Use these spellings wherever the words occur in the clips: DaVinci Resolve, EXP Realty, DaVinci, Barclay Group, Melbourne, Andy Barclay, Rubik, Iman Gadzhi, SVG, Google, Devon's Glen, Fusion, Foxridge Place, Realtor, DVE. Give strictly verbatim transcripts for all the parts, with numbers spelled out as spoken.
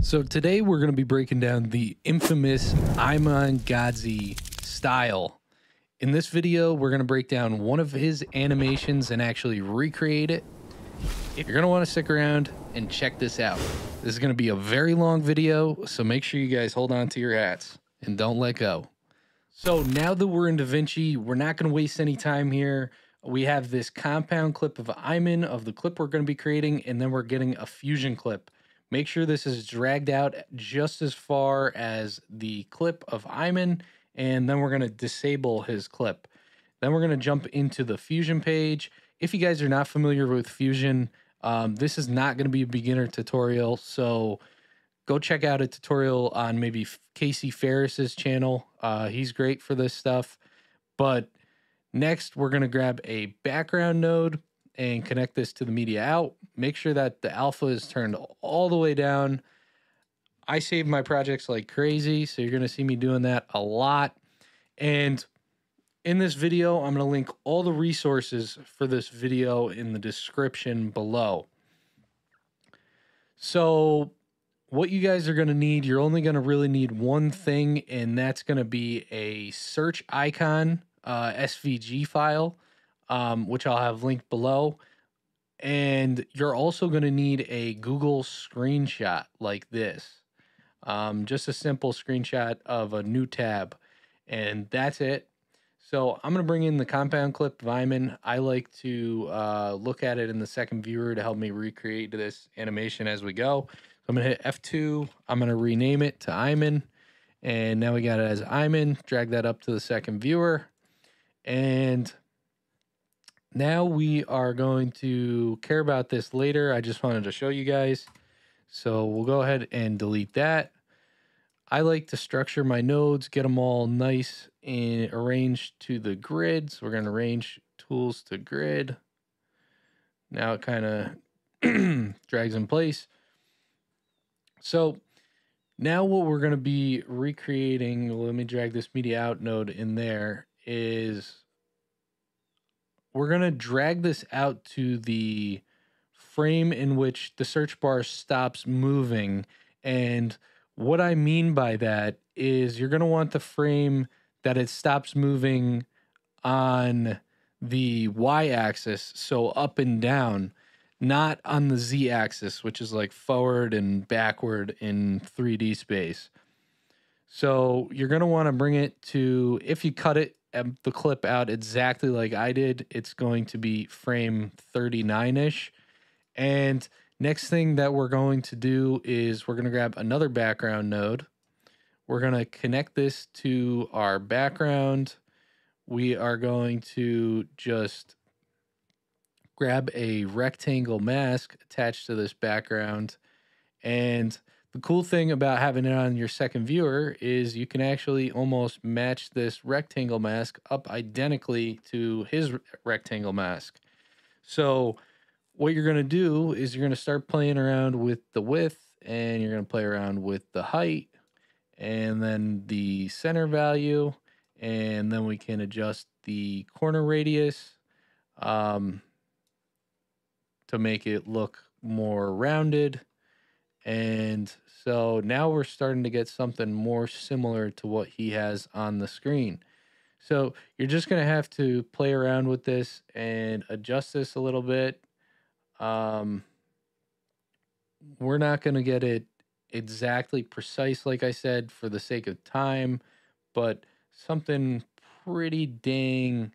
So today we're going to be breaking down the infamous Iman Gadzhi style. In this video, we're going to break down one of his animations and actually recreate it. If you're going to want to stick around and check this out, this is going to be a very long video, so make sure you guys hold on to your hats and don't let go. So now that we're in DaVinci, we're not going to waste any time here. We have this compound clip of Iman of the clip we're going to be creating, and then we're getting a fusion clip. Make sure this is dragged out just as far as the clip of Iman, and then we're going to disable his clip. Then we're going to jump into the Fusion page. If you guys are not familiar with Fusion, um, this is not going to be a beginner tutorial, so go check out a tutorial on maybe Casey Ferris's channel. Uh, he's great for this stuff. But next, we're going to grab a background node and connect this to the media out. Make sure that the alpha is turned all the way down. I save my projects like crazy, so you're going to see me doing that a lot. And in this video, I'm going to link all the resources for this video in the description below. So what you guys are going to need, you're only going to really need one thing, and that's going to be a search icon uh, S V G file. Um, which I'll have linked below. And you're also going to need a Google screenshot like this. Um, just a simple screenshot of a new tab. And that's it. So I'm going to bring in the compound clip of Iman. I like to uh, look at it in the second viewer to help me recreate this animation as we go. So I'm going to hit F two. I'm going to rename it to Iman. And now we got it as Iman. Drag that up to the second viewer. And now we are going to care about this later. I just wanted to show you guys. So we'll go ahead and delete that. I like to structure my nodes, get them all nice and arranged to the grid. So we're going to arrange tools to grid. Now it kind of drags in place. So now what we're going to be recreating, let me drag this media out node in there, is we're going to drag this out to the frame in which the search bar stops moving. And what I mean by that is you're going to want the frame that it stops moving on the y-axis, so up and down, not on the z-axis, which is like forward and backward in three D space. So you're going to want to bring it to, if you cut it, the clip out exactly like I did, it's going to be frame thirty-nine-ish. And next thing that we're going to do is we're going to grab another background node. We're going to connect this to our background. We are going to just grab a rectangle mask attached to this background. And the cool thing about having it on your second viewer is you can actually almost match this rectangle mask up identically to his rectangle mask. So what you're going to do is you're going to start playing around with the width, and you're going to play around with the height, and then the center value, and then we can adjust the corner radius um, to make it look more rounded. And so now we're starting to get something more similar to what he has on the screen. So you're just going to have to play around with this and adjust this a little bit. Um, we're not going to get it exactly precise, like I said, for the sake of time, but something pretty dang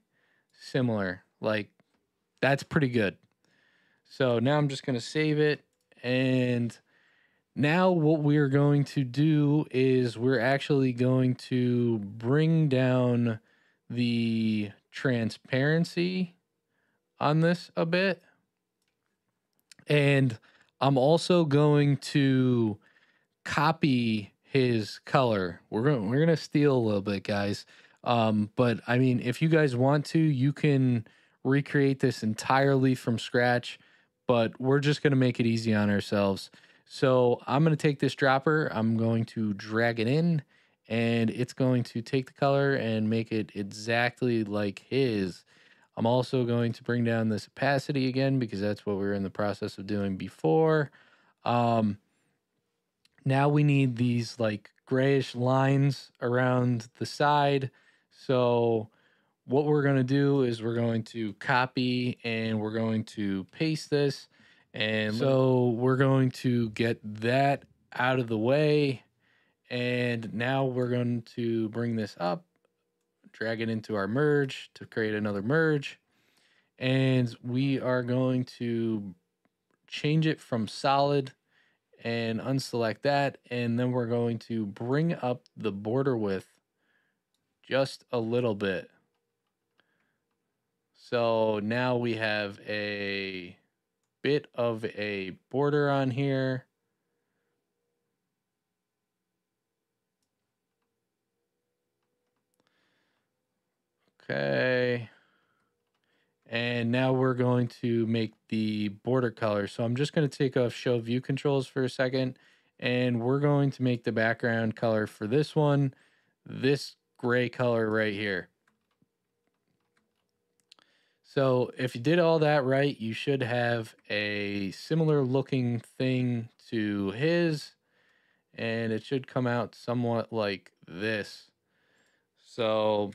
similar. Like, that's pretty good. So now I'm just going to save it, and now what we're going to do is we're actually going to bring down the transparency on this a bit. And I'm also going to copy his color. We're going we're going to steal a little bit, guys. Um, but I mean, if you guys want to, you can recreate this entirely from scratch, but we're just going to make it easy on ourselves. So I'm going to take this dropper, I'm going to drag it in, and it's going to take the color and make it exactly like his. I'm also going to bring down this opacity again because that's what we were in the process of doing before. Um, Now we need these like grayish lines around the side. So what we're going to do is we're going to copy and we're going to paste this. And so we're going to get that out of the way. And now we're going to bring this up, drag it into our merge to create another merge. And we are going to change it from solid and unselect that. And then we're going to bring up the border width just a little bit. So now we have a bit of a border on here. Okay. And now we're going to make the border color. So I'm just going to take off show view controls for a second, and we're going to make the background color for this one, this gray color right here. So if you did all that right, you should have a similar looking thing to his, and it should come out somewhat like this. So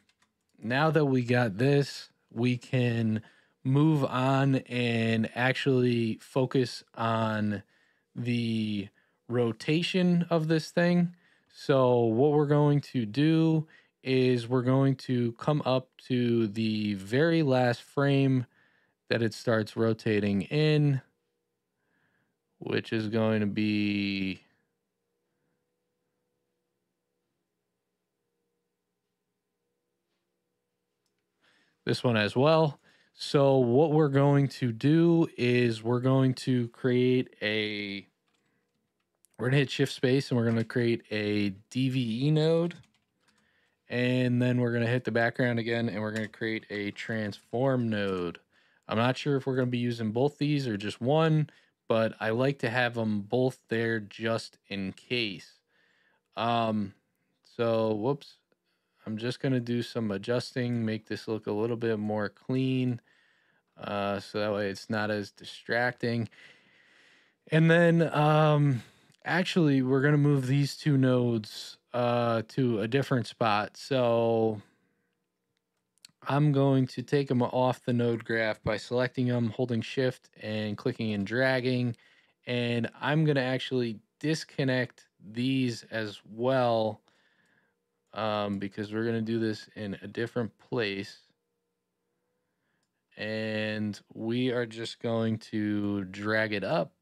now that we got this, we can move on and actually focus on the rotation of this thing. So what we're going to do is we're going to come up to the very last frame that it starts rotating in, which is going to be this one as well. So what we're going to do is we're going to create a, we're going to hit shift space, and we're going to create a D V E node. And then we're going to hit the background again, and we're going to create a transform node. I'm not sure if we're going to be using both these or just one, but I like to have them both there just in case. Um, so whoops. I'm just going to do some adjusting, make this look a little bit more clean, uh, so that way it's not as distracting. And then um, actually, we're going to move these two nodes uh, to a different spot. So I'm going to take them off the node graph by selecting them, holding shift, and clicking and dragging. And I'm going to actually disconnect these as well, Um, because we're going to do this in a different place, and we are just going to drag it up.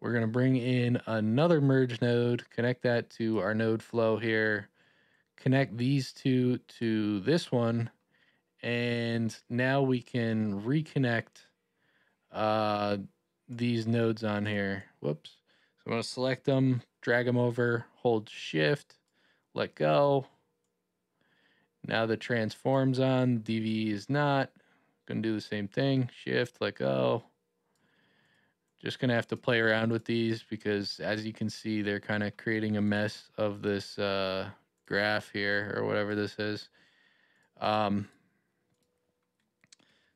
We're going to bring in another merge node, connect that to our node flow here, connect these two to this one. And now we can reconnect, uh, these nodes on here. Whoops. So I'm going to select them, drag them over, hold shift, let go. Now the transform's on, D V E is not. Gonna do the same thing, shift, let go. Just gonna have to play around with these because, as you can see, they're kind of creating a mess of this uh, graph here, or whatever this is. Um,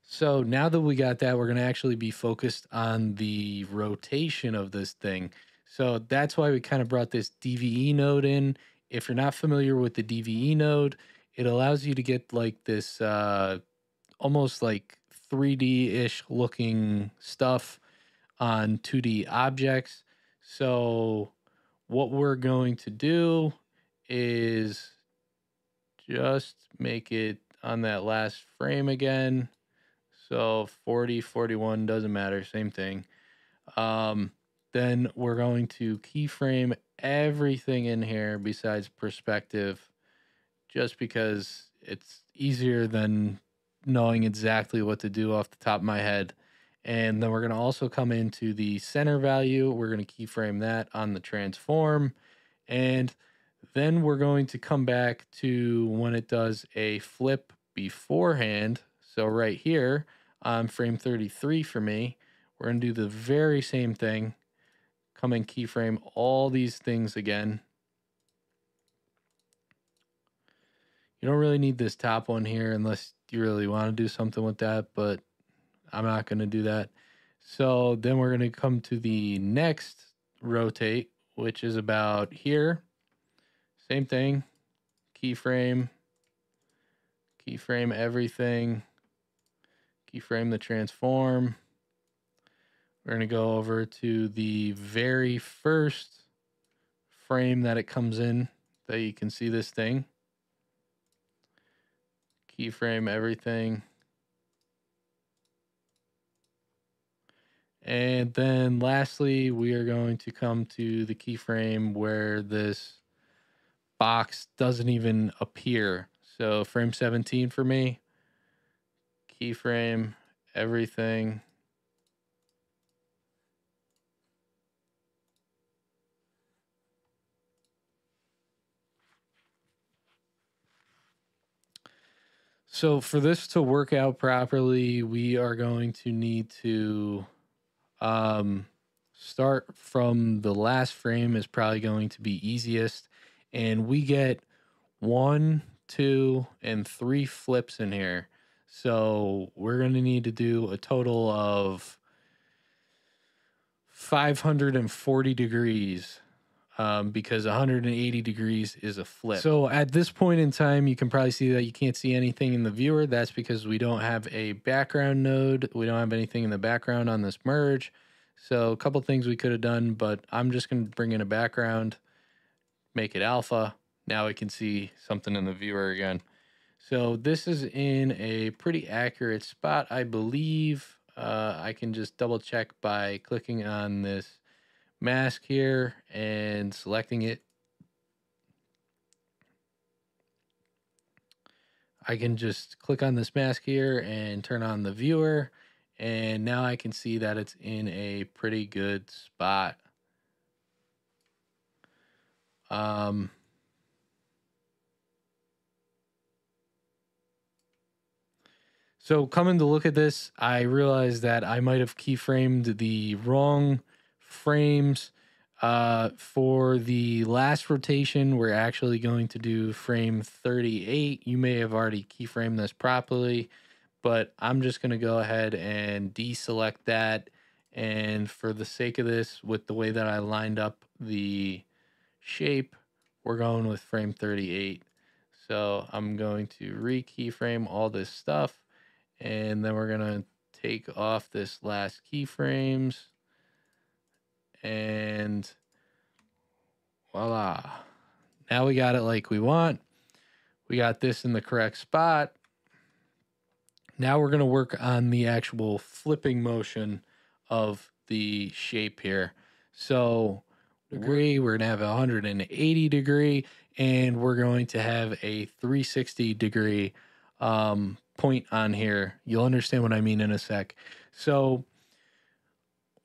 so now that we got that, we're gonna actually be focused on the rotation of this thing. So that's why we kind of brought this D V E node in. If you're not familiar with the D V E node, it allows you to get like this uh, almost like three D-ish looking stuff on two D objects. So what we're going to do is just make it on that last frame again. So forty, forty-one, doesn't matter, same thing. Um, then we're going to keyframe everything in here besides perspective, just because it's easier than knowing exactly what to do off the top of my head. And then we're going to also come into the center value. We're going to keyframe that on the transform. And then we're going to come back to when it does a flip beforehand. So right here on frame thirty-three for me, we're going to do the very same thing. Come and keyframe all these things again. You don't really need this top one here unless you really want to do something with that, but I'm not going to do that. So then we're going to come to the next rotate, which is about here. Same thing, keyframe, keyframe everything, keyframe the transform. We're gonna go over to the very first frame that it comes in, that you can see this thing. Keyframe everything. And then lastly, we are going to come to the keyframe where this box doesn't even appear. So frame seventeen for me, keyframe everything. So for this to work out properly, we are going to need to um, start from the last frame is probably going to be easiest. And we get one, two, and three flips in here. So we're going to need to do a total of five hundred forty degrees. Um, because one hundred eighty degrees is a flip. So at this point in time, you can probably see that you can't see anything in the viewer. That's because we don't have a background node. We don't have anything in the background on this merge. So a couple things we could have done, but I'm just going to bring in a background, make it alpha. Now we can see something in the viewer again. So this is in a pretty accurate spot, I believe. Uh, I can just double check by clicking on this mask here and selecting it. I can just click on this mask here and turn on the viewer, and now I can see that it's in a pretty good spot. Um, so coming to look at this, I realized that I might have keyframed the wrong frames. Uh, for the last rotation, we're actually going to do frame thirty-eight. You may have already keyframed this properly, but I'm just going to go ahead and deselect that. And for the sake of this, with the way that I lined up the shape, we're going with frame thirty-eight. So I'm going to re-keyframe all this stuff, and then we're going to take off this last keyframes. And voila, now we got it like we want. We got this in the correct spot. Now we're going to work on the actual flipping motion of the shape here. So degree, we're going to have a one hundred eighty degree, and we're going to have a three sixty degree um, point on here. You'll understand what I mean in a sec. So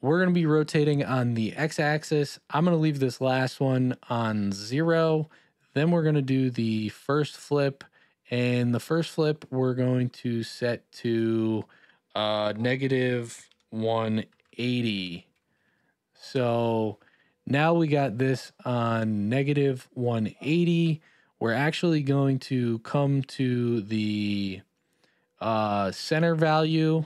we're going to be rotating on the x-axis. I'm going to leave this last one on zero. Then we're going to do the first flip. And the first flip we're going to set to uh, negative one eighty. So now we got this on negative one eighty. We're actually going to come to the uh, center value,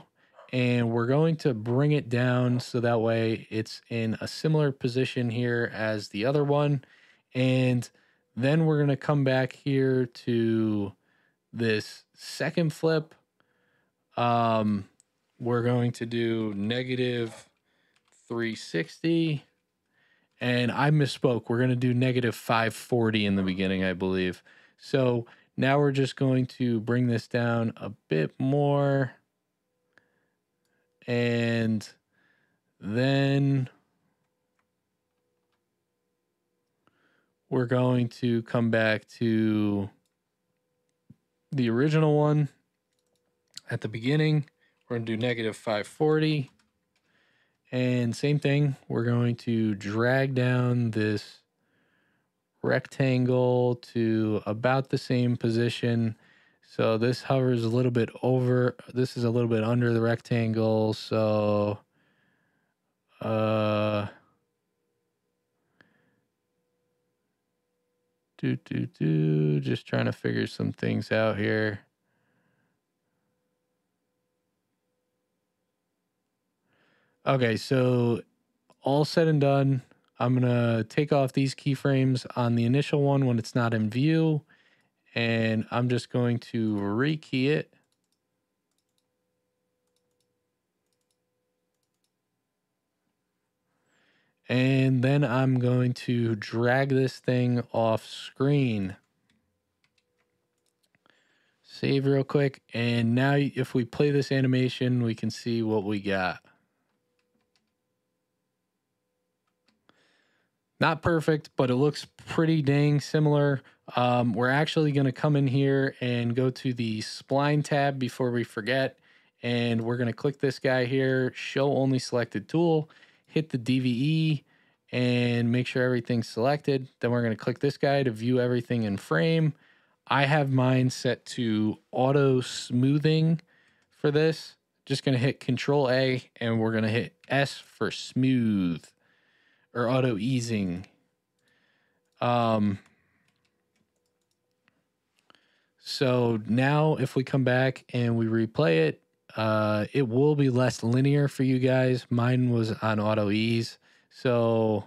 and we're going to bring it down so that way it's in a similar position here as the other one. And then we're going to come back here to this second flip. Um, we're going to do negative three sixty. And I misspoke. We're going to do negative five forty in the beginning, I believe. So now we're just going to bring this down a bit more. And then we're going to come back to the original one at the beginning. We're going to do negative five forty. And same thing, we're going to drag down this rectangle to about the same position. So this hovers a little bit over, this is a little bit under the rectangle. So, uh, do, do, do, just trying to figure some things out here. Okay, so all said and done, I'm going to take off these keyframes on the initial one when it's not in view, and I'm just going to rekey it. And then I'm going to drag this thing off screen. Save real quick. And now if we play this animation, we can see what we got. Not perfect, but it looks pretty dang similar. Um, we're actually going to come in here and go to the spline tab before we forget. And we're going to click this guy here, show only selected tool. Hit the D V E and make sure everything's selected. Then we're going to click this guy to view everything in frame. I have mine set to auto smoothing for this. Just going to hit Control A and we're going to hit S for smooth or auto easing. Um, so now if we come back and we replay it, Uh, it will be less linear for you guys. Mine was on auto ease. So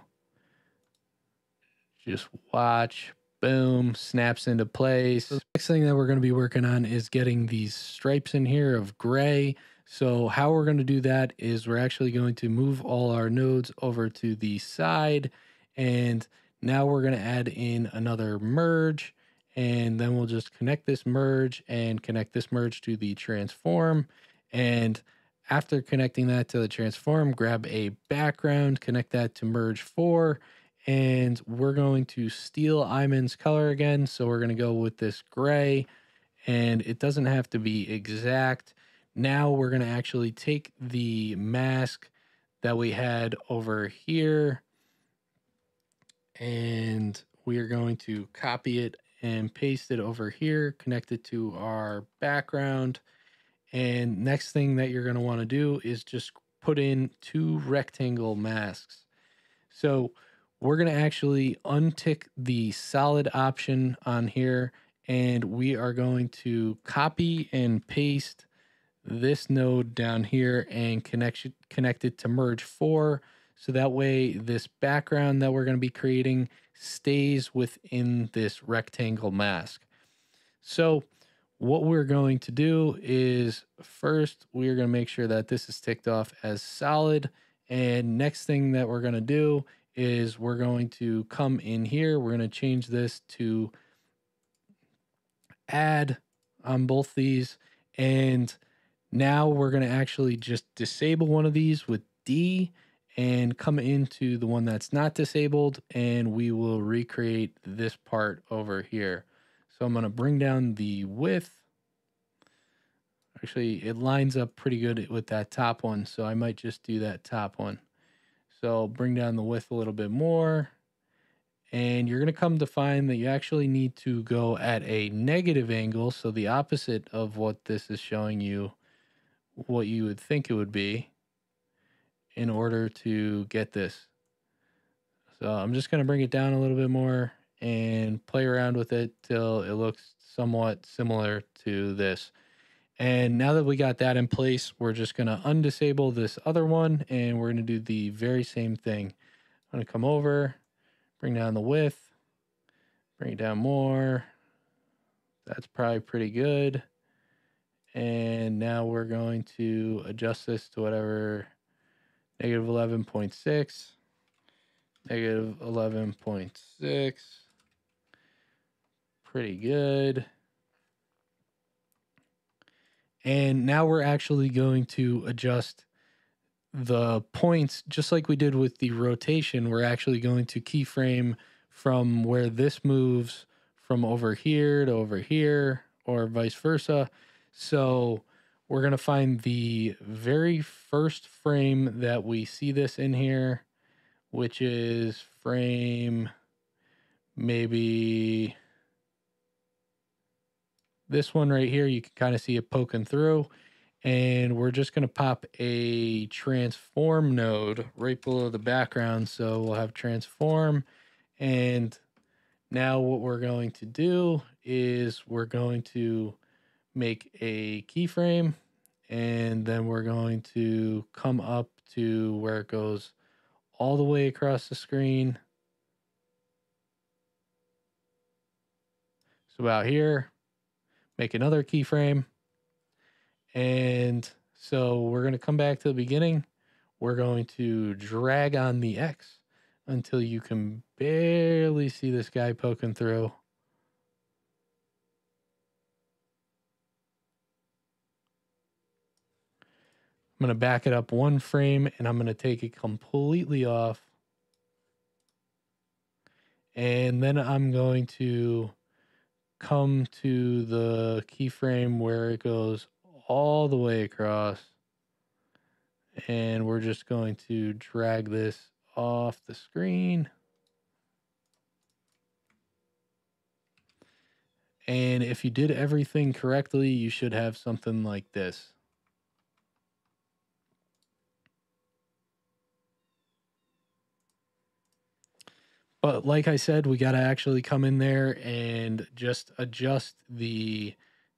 just watch, boom, snaps into place. So the next thing that we're going to be working on is getting these stripes in here of gray. So how we're going to do that is we're actually going to move all our nodes over to the side. And now we're going to add in another merge. And then we'll just connect this merge and connect this merge to the transform. And after connecting that to the transform, grab a background, connect that to merge four, and we're going to steal Iman's color again. So we're going to go with this gray, and it doesn't have to be exact. Now we're going to actually take the mask that we had over here, and we are going to copy it and paste it over here, connect it to our background. And next thing that you're going to want to do is just put in two rectangle masks. So we're going to actually untick the solid option on here, and we are going to copy and paste this node down here and connect it, connect it to merge four. So that way this background that we're going to be creating stays within this rectangle mask. So what we're going to do is first we're going to make sure that this is ticked off as solid. And next thing that we're going to do is we're going to come in here. We're going to change this to add on both these. And now we're going to actually just disable one of these with D and come into the one that's not disabled, and we will recreate this part over here. So I'm going to bring down the width. Actually, it lines up pretty good with that top one, so I might just do that top one. So bring down the width a little bit more, and you're going to come to find that you actually need to go at a negative angle, so the opposite of what this is showing you, what you would think it would be, in order to get this. So I'm just going to bring it down a little bit more and play around with it till it looks somewhat similar to this. And now that we got that in place, we're just going to undisable this other one, and we're going to do the very same thing. I'm going to come over, bring down the width, bring it down more. That's probably pretty good. And now we're going to adjust this to whatever... Negative eleven point six, negative eleven point six, pretty good. And now we're actually going to adjust the points just like we did with the rotation. We're actually going to keyframe from where this moves from over here to over here or vice versa. So we're going to find the very first frame that we see this in here, which is frame maybe this one right here. You can kind of see it poking through. And we're just going to pop a transform node right below the background. So we'll have transform. And now what we're going to do is we're going to make a keyframe, and then we're going to come up to where it goes all the way across the screen. So about here, make another keyframe. And so we're going to come back to the beginning. We're going to drag on the X until you can barely see this guy poking through. I'm going to back it up one frame and I'm going to take it completely off. And then I'm going to come to the keyframe where it goes all the way across. And we're just going to drag this off the screen. And if you did everything correctly, you should have something like this. But like I said, we got to actually come in there and just adjust the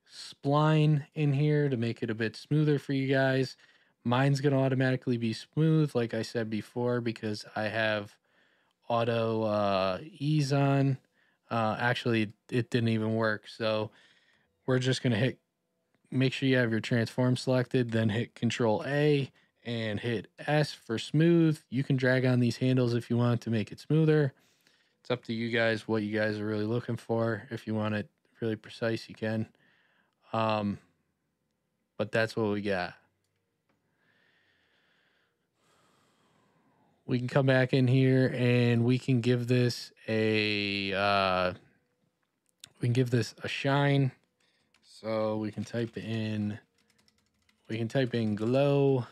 spline in here to make it a bit smoother for you guys. Mine's going to automatically be smooth, like I said before, because I have auto uh, ease on. Uh, actually, it didn't even work. So we're just going to hit, make sure you have your transform selected, then hit Control A and hit S for smooth. You can drag on these handles if you want to make it smoother. It's up to you guys what you guys are really looking for. If you want it really precise, you can. Um, but that's what we got. We can come back in here and we can give this a, uh, we can give this a shine. So we can type in, we can type in glow.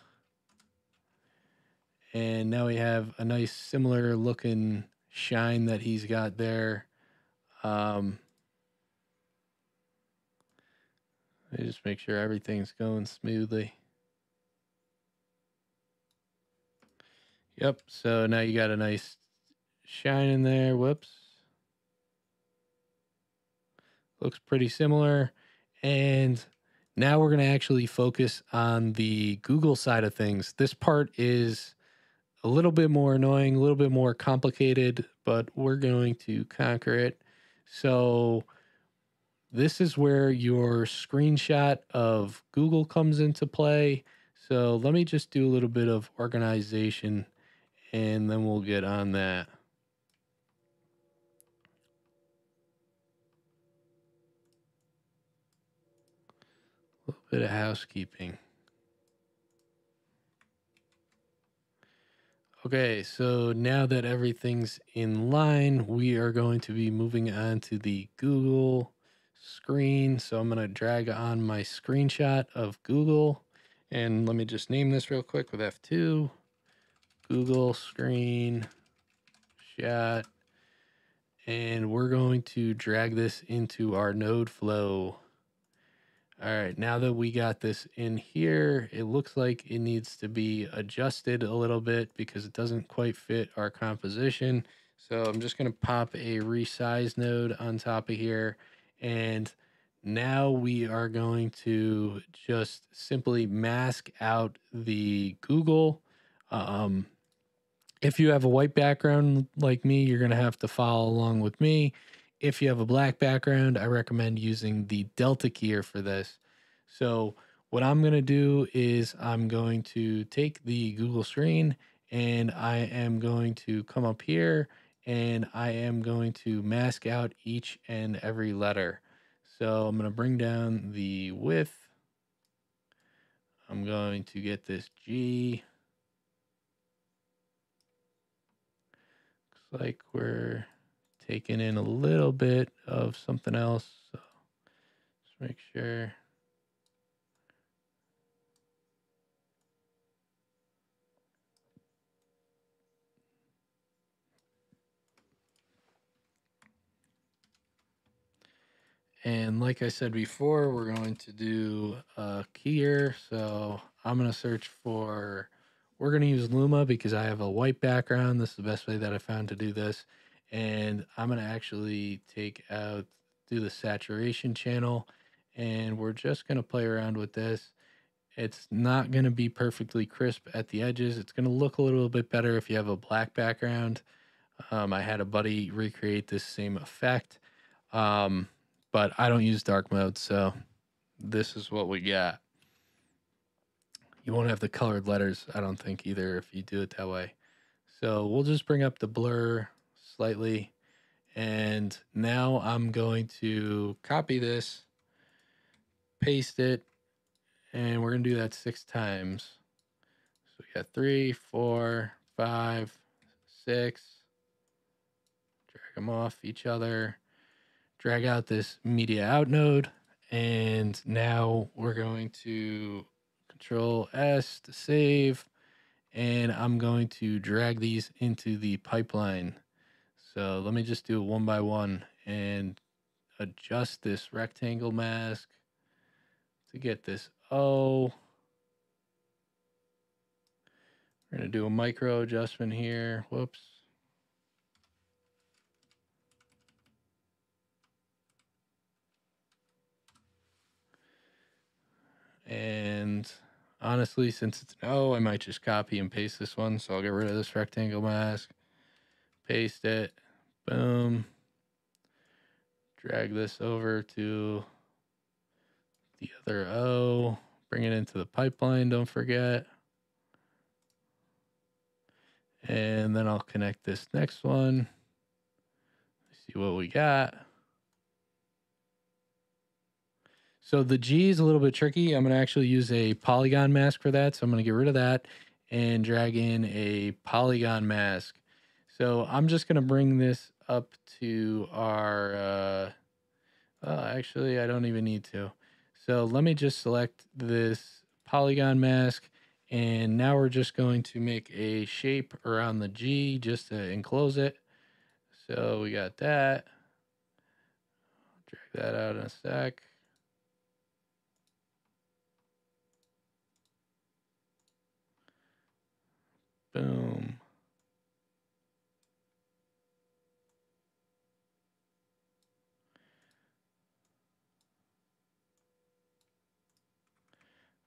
And now we have a nice similar looking shine that he's got there. Um, let me just make sure everything's going smoothly. Yep, so now you got a nice shine in there. Whoops. Looks pretty similar. And now we're going to actually focus on the Google side of things. This part is a little bit more annoying, a little bit more complicated, but we're going to conquer it. So this is where your screenshot of Google comes into play. So let me just do a little bit of organization and then we'll get on that. A little bit of housekeeping. Okay, so now that everything's in line, we are going to be moving on to the Google screen. So I'm going to drag on my screenshot of Google. And let me just name this real quick with F two, Google screen shot. And we're going to drag this into our node flow. All right, now that we got this in here, it looks like it needs to be adjusted a little bit because it doesn't quite fit our composition. So I'm just going to pop a resize node on top of here. And now we are going to just simply mask out the Google. Um, if you have a white background like me, you're going to have to follow along with me. If you have a black background, I recommend using the delta key here for this. So what I'm going to do is I'm going to take the Google screen and I am going to come up here and I am going to mask out each and every letter. So I'm going to bring down the width. I'm going to get this G. Looks like we're taking in a little bit of something else. So just make sure. And like I said before, we're going to do a key here. So I'm going to search for, we're going to use Luma because I have a white background. This is the best way that I found to do this. And I'm going to actually take out, do the saturation channel. And we're just going to play around with this. It's not going to be perfectly crisp at the edges. It's going to look a little bit better if you have a black background. Um, I had a buddy recreate this same effect, um, but I don't use dark mode, so this is what we got. You won't have the colored letters, I don't think, either if you do it that way. So we'll just bring up the blur slightly, and now I'm going to copy this, paste it, and we're going to do that six times. So we got three, four, five, six. Drag them off each other. Drag out this media out node. And now we're going to Control S to save. And I'm going to drag these into the pipeline. So let me just do it one by one and adjust this rectangle mask to get this O. We're going to do a micro adjustment here. Whoops. And honestly, since it's an O, I might just copy and paste this one. So I'll get rid of this rectangle mask, paste it, boom. Drag this over to the other O, bring it into the pipeline, don't forget. And then I'll connect this next one. See what we got. So the G is a little bit tricky. I'm going to actually use a polygon mask for that. So I'm going to get rid of that and drag in a polygon mask. So I'm just going to bring this up to our, uh, well, actually, I don't even need to. So let me just select this polygon mask. And now we're just going to make a shape around the G just to enclose it. So we got that. Drag that out in a sec. Boom.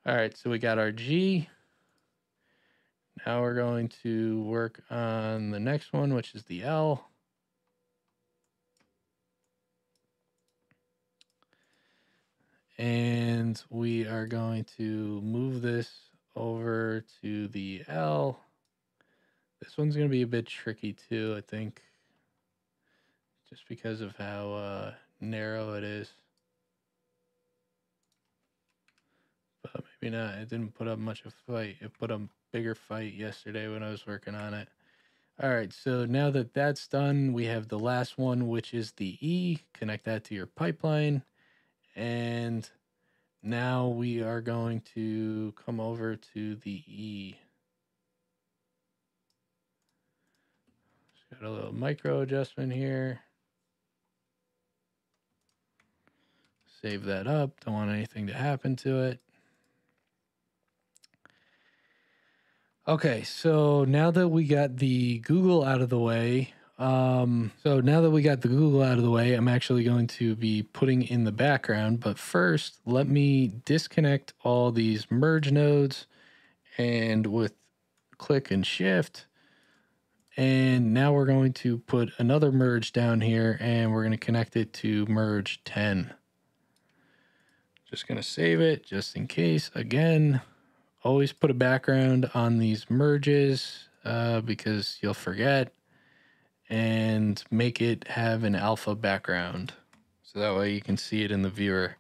All right, so we got our G. Now we're going to work on the next one, which is the L. And we are going to move this over to the L. This one's going to be a bit tricky too, I think, just because of how uh, narrow it is. But maybe not. It didn't put up much of a fight. It put a bigger fight yesterday when I was working on it. All right, so now that that's done, we have the last one, which is the E. Connect that to your pipeline. And now we are going to come over to the E. Got a little micro adjustment here. Save that up. Don't want anything to happen to it. Okay, so now that we got the Google out of the way, um, so now that we got the Google out of the way, I'm actually going to be putting in the background. But first, let me disconnect all these merge nodes, and with click and shift. And now we're going to put another merge down here, and we're going to connect it to merge ten. Just going to save it just in case. Again, always put a background on these merges uh, because you'll forget, and make it have an alpha background. So that way you can see it in the viewer.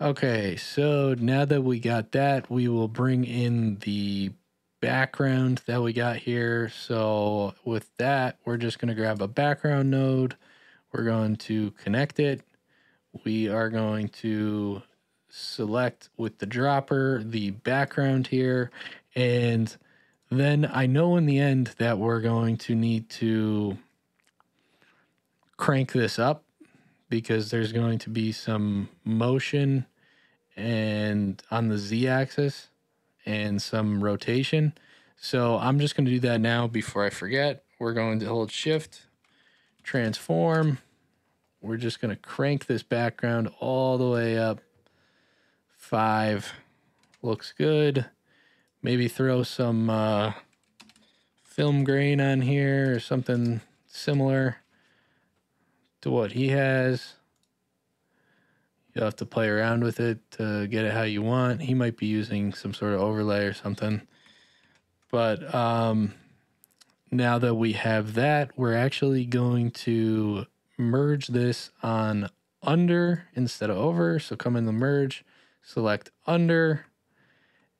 Okay, so now that we got that, we will bring in the background that we got here. So with that, we're just going to grab a background node. We're going to connect it. We are going to select with the dropper the background here, and then I know in the end that we're going to need to crank this up because there's going to be some motion and on the z-axis and some rotation. So I'm just gonna do that now before I forget. We're going to hold shift, transform. We're just gonna crank this background all the way up five. looks good. Maybe throw some uh, film grain on here or something similar to what he has. You'll have to play around with it to get it how you want. He might be using some sort of overlay or something. But um, now that we have that, we're actually going to merge this on under instead of over. So come in the merge, select under,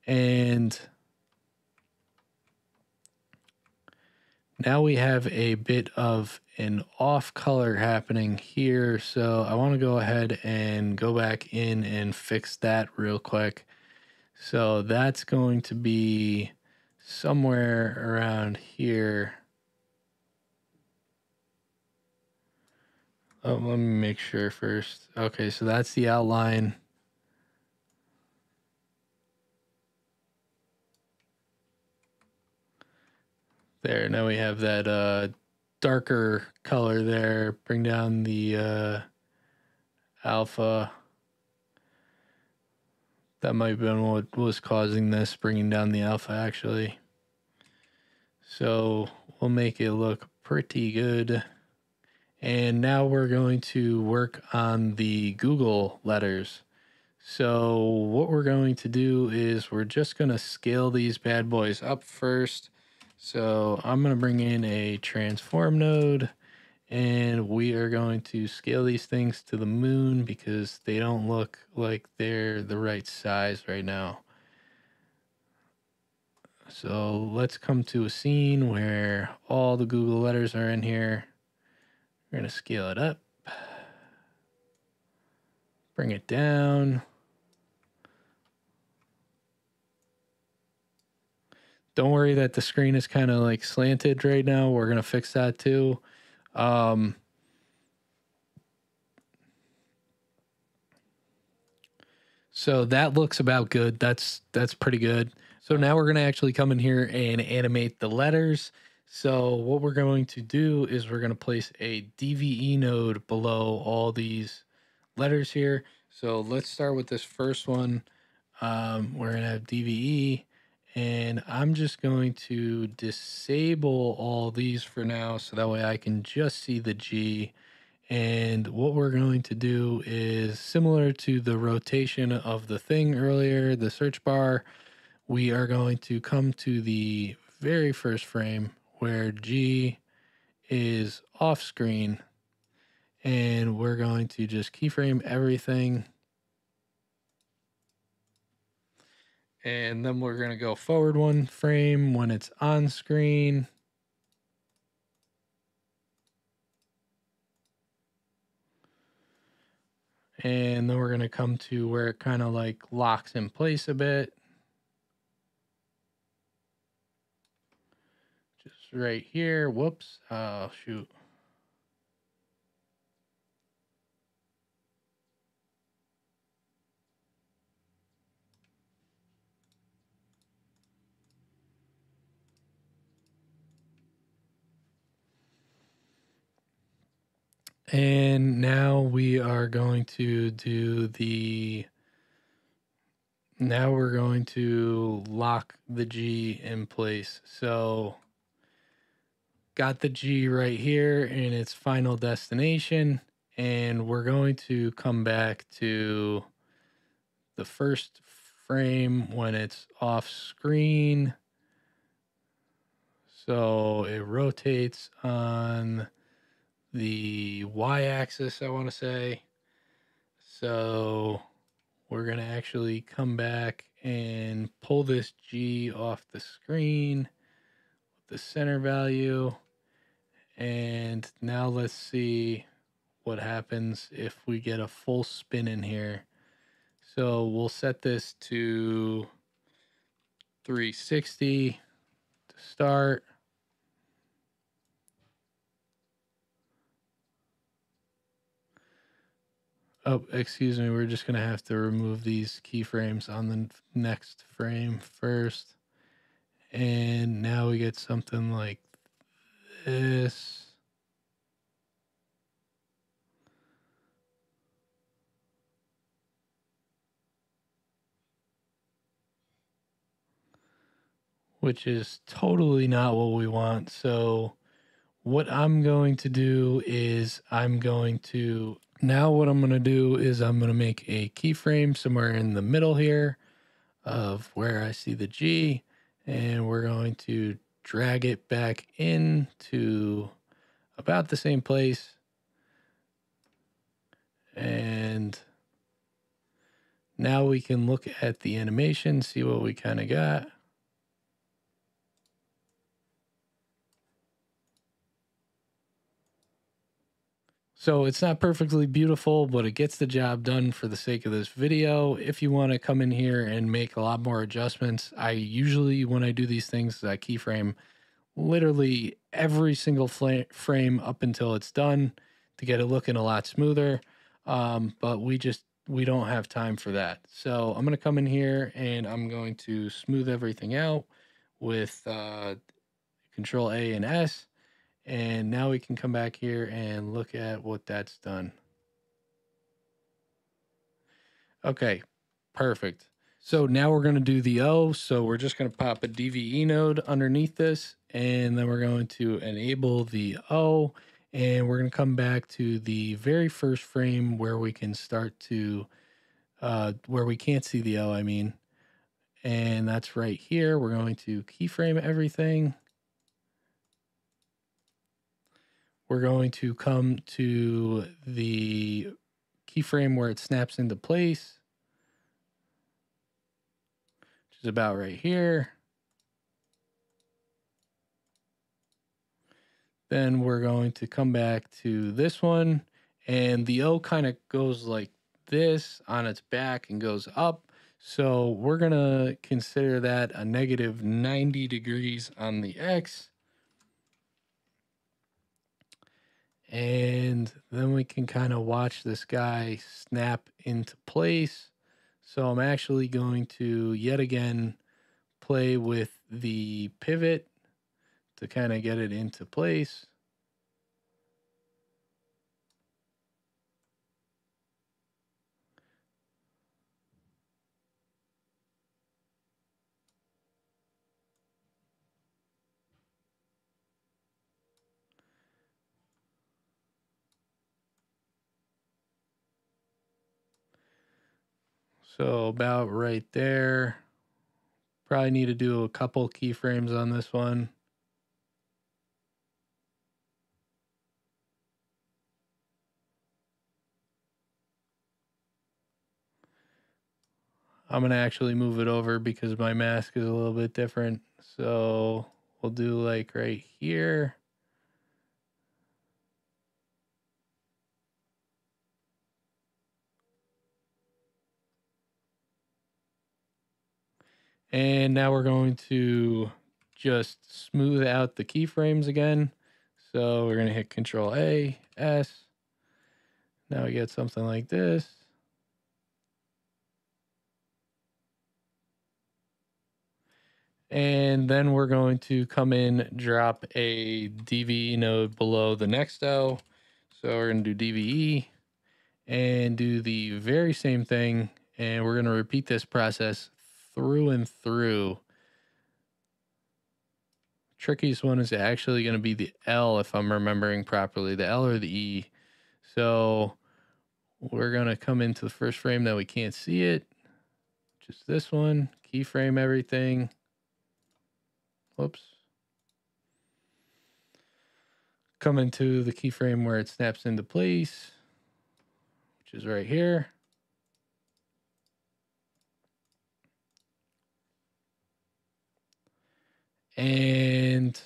and now we have a bit of an off color happening here. So I want to go ahead and go back in and fix that real quick. So that's going to be somewhere around here. Oh, let me make sure first. Okay, so that's the outline. There, now we have that uh, darker color there. Bring down the uh, alpha. That might have been what was causing this, bringing down the alpha actually. So we'll make it look pretty good. And now we're going to work on the Google letters. So what we're going to do is we're just going to scale these bad boys up first. So I'm going to bring in a transform node, and we are going to scale these things to the moon because they don't look like they're the right size right now. So let's come to a scene where all the Google letters are in here. We're going to scale it up, bring it down. Don't worry that the screen is kind of like slanted right now. We're going to fix that too. Um, so that looks about good. That's, that's pretty good. So now we're going to actually come in here and animate the letters. So what we're going to do is we're going to place a D V E node below all these letters here. So let's start with this first one. Um, we're going to have D V E. And I'm just going to disable all these for now so that way I can just see the G. And what we're going to do is similar to the rotation of the thing earlier, the search bar, we are going to come to the very first frame where G is off screen. And we're going to just keyframe everything. And then we're going to go forward one frame when it's on screen. And then we're going to come to where it kind of like locks in place a bit. Just right here. Whoops. Oh, shoot. And now we are going to do the, now we're going to lock the G in place. So got the G right here in its final destination. And we're going to come back to the first frame when it's off screen. So it rotates on the y-axis, I want to say. So we're going to actually come back and pull this G off the screen with the center value. And now let's see what happens if we get a full spin in here. So we'll set this to three sixty to start. Oh, excuse me, we're just gonna have to remove these keyframes on the next frame first. And now we get something like this. which is totally not what we want. So what I'm going to do is I'm going to, now what I'm going to do is I'm going to make a keyframe somewhere in the middle here of where I see the G, and we're going to drag it back into about the same place and now we can look at the animation, see what we kind of got. So it's not perfectly beautiful, but it gets the job done for the sake of this video. If you want to come in here and make a lot more adjustments, I usually, when I do these things, I keyframe literally every single frame up until it's done to get it looking a lot smoother. Um, but we just, we don't have time for that. So I'm going to come in here and I'm going to smooth everything out with uh, Control A and S. And now we can come back here and look at what that's done. Okay, perfect. So now we're going to do the O. So we're just going to pop a D V E node underneath this, and then we're going to enable the O. And we're going to come back to the very first frame where we can start to, uh, where we can't see the O, I mean. And that's right here. We're going to keyframe everything. We're going to come to the keyframe where it snaps into place, which is about right here. Then we're going to come back to this one, and the O kind of goes like this on its back and goes up. So we're going to consider that a negative ninety degrees on the X. And then we can kind of watch this guy snap into place. So I'm actually going to yet again play with the pivot to kind of get it into place. So about right there, probably need to do a couple keyframes on this one. I'm going to actually move it over because my mask is a little bit different. So we'll do like right here. And now we're going to just smooth out the keyframes again. So we're going to hit Control A, S. Now we get something like this. And then we're going to come in, drop a D V E node below the next O. So we're going to do D V E and do the very same thing. And we're going to repeat this process through and through. Trickiest one is actually going to be the L, if I'm remembering properly, the L or the E. So we're going to come into the first frame that we can't see it. Just this one, keyframe everything. Whoops. Come into the keyframe where it snaps into place, which is right here. And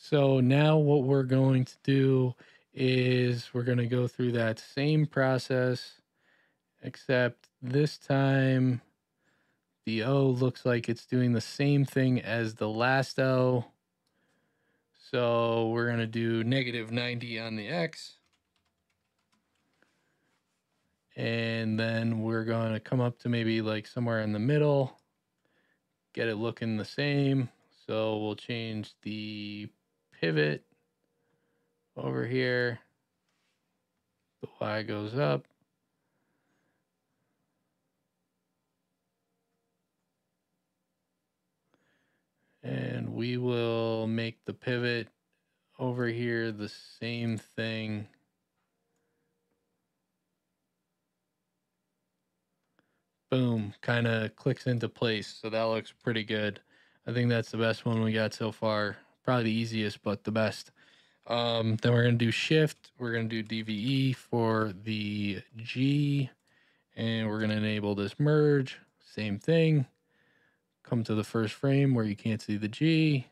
so now what we're going to do is we're going to go through that same process, except this time the O looks like it's doing the same thing as the last O. So we're going to do negative ninety on the X. And then we're going to come up to maybe like somewhere in the middle, get it looking the same. So we'll change the pivot over here. The Y goes up. And we will make the pivot over here the same thing. Boom, kind of clicks into place. So that looks pretty good. I think that's the best one we got so far. Probably the easiest, but the best. Um, then we're going to do shift. We're going to do D V E for the G. And we're going to enable this merge. Same thing. Come to the first frame where you can't see the G.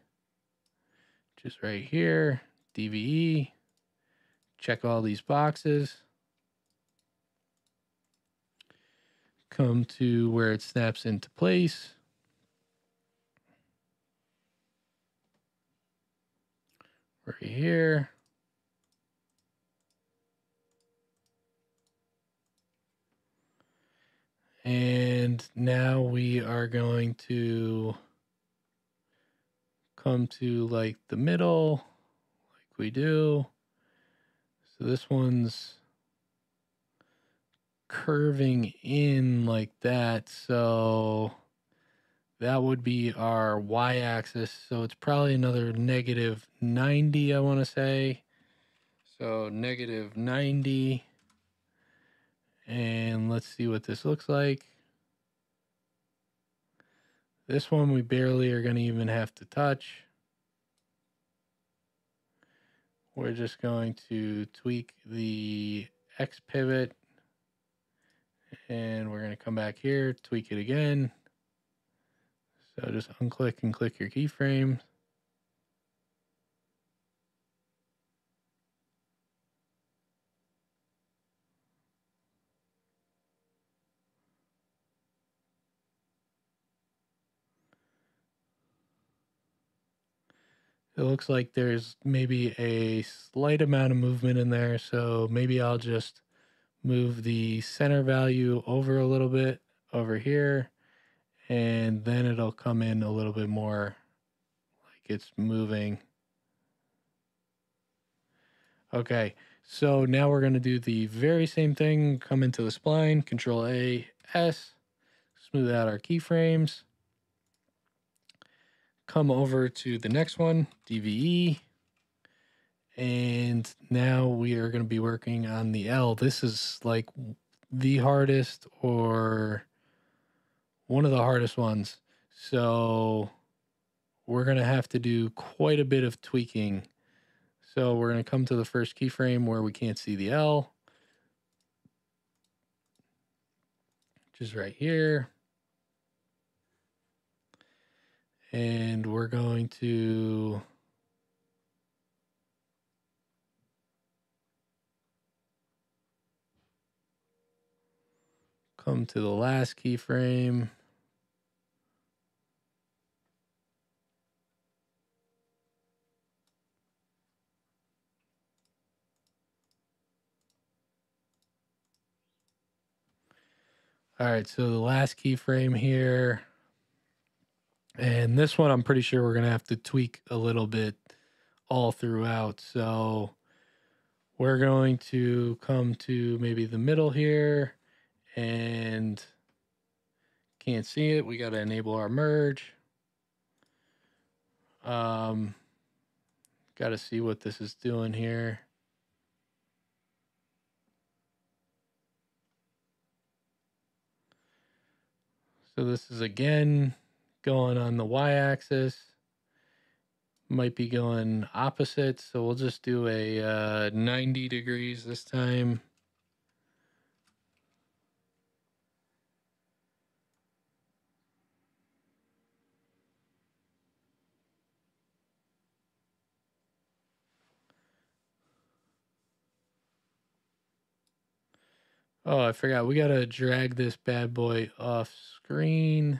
Just right here. D V E. Check all these boxes. Come to where it snaps into place. Right here. And now we are going to come to like the middle, like we do. So this one's curving in like that, so that would be our y-axis, so it's probably another negative ninety, I want to say. So negative ninety, and let's see what this looks like. This one we barely are going to even have to touch. We're just going to tweak the X pivot. And we're going to come back here, tweak it again. So just unclick and click your keyframes. It looks like there's maybe a slight amount of movement in there, so maybe I'll just move the center value over a little bit over here, and then it'll come in a little bit more like it's moving. Okay, so now we're going to do the very same thing. Come into the spline, Control A, S, smooth out our keyframes. Come over to the next one, D V E. And now we are going to be working on the L. This is like the hardest, or one of the hardest ones. So we're going to have to do quite a bit of tweaking. So we're going to come to the first keyframe where we can't see the L, which is right here. And we're going to come to the last keyframe. All right, so the last keyframe here. And this one, I'm pretty sure we're going to have to tweak a little bit all throughout. So we're going to come to maybe the middle here. And can't see it. We got to enable our merge. Um, got to see what this is doing here. So this is again going on the y-axis. Might be going opposite. So we'll just do a uh, ninety degrees this time. Oh, I forgot. We got to drag this bad boy off screen.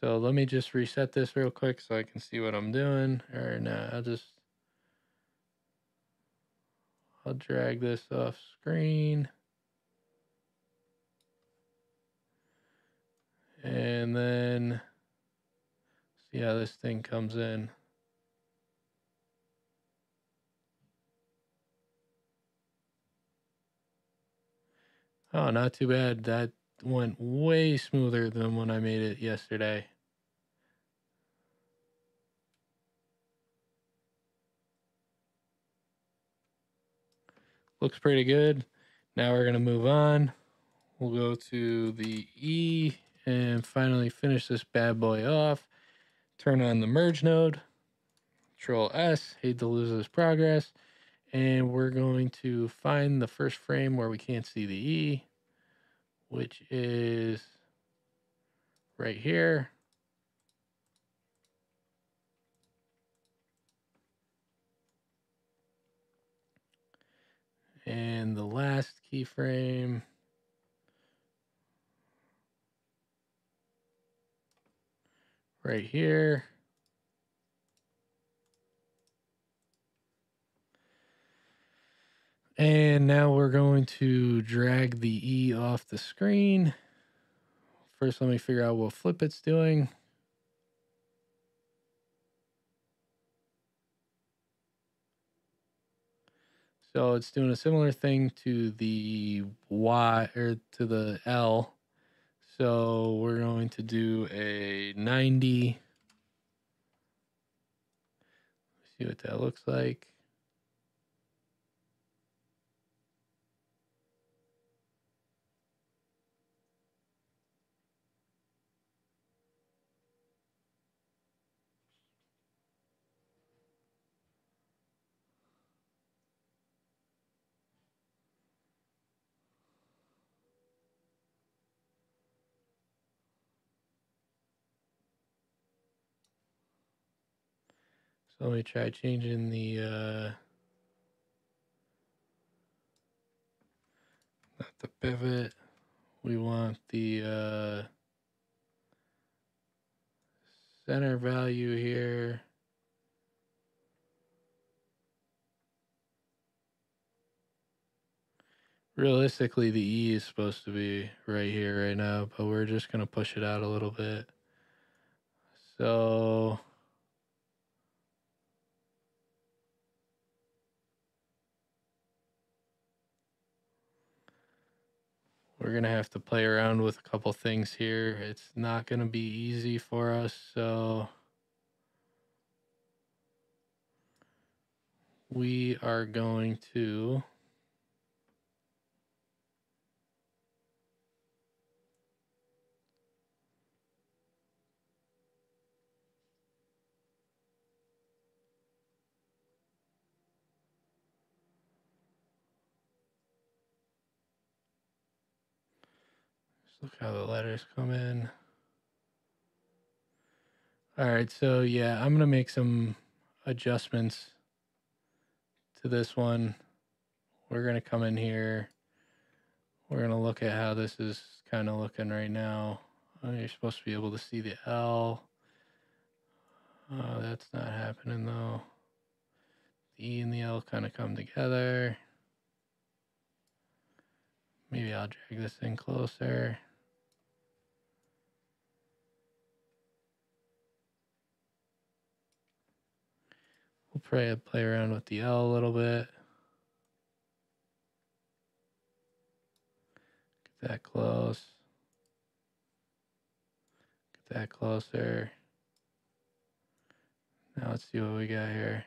So let me just reset this real quick so I can see what I'm doing. Or no, I'll just... I'll drag this off screen. And then... see how this thing comes in. Oh, not too bad. That went way smoother than when I made it yesterday. Looks pretty good. Now we're going to move on. We'll go to the E and finally finish this bad boy off. Turn on the merge node. Control S, hate to lose this progress. And we're going to find the first frame where we can't see the E, which is right here. And the last keyframe right here. And now we're going to drag the E off the screen. First, let me figure out what flip it's doing. So it's doing a similar thing to the Y or to the L. So we're going to do a ninety. See what that looks like. So let me try changing the, uh, not the pivot. We want the uh, center value here. Realistically, the E is supposed to be right here right now, but we're just going to push it out a little bit. So we're going to have to play around with a couple things here. It's not going to be easy for us, so we are going to look how the letters come in. All right, so yeah, I'm gonna make some adjustments to this one. We're gonna come in here. We're gonna look at how this is kind of looking right now. Oh, you're supposed to be able to see the L. Oh, that's not happening though. The E and the L kind of come together. Maybe I'll drag this in closer. We'll probably play around with the L a little bit. Get that close. Get that closer. Now let's see what we got here.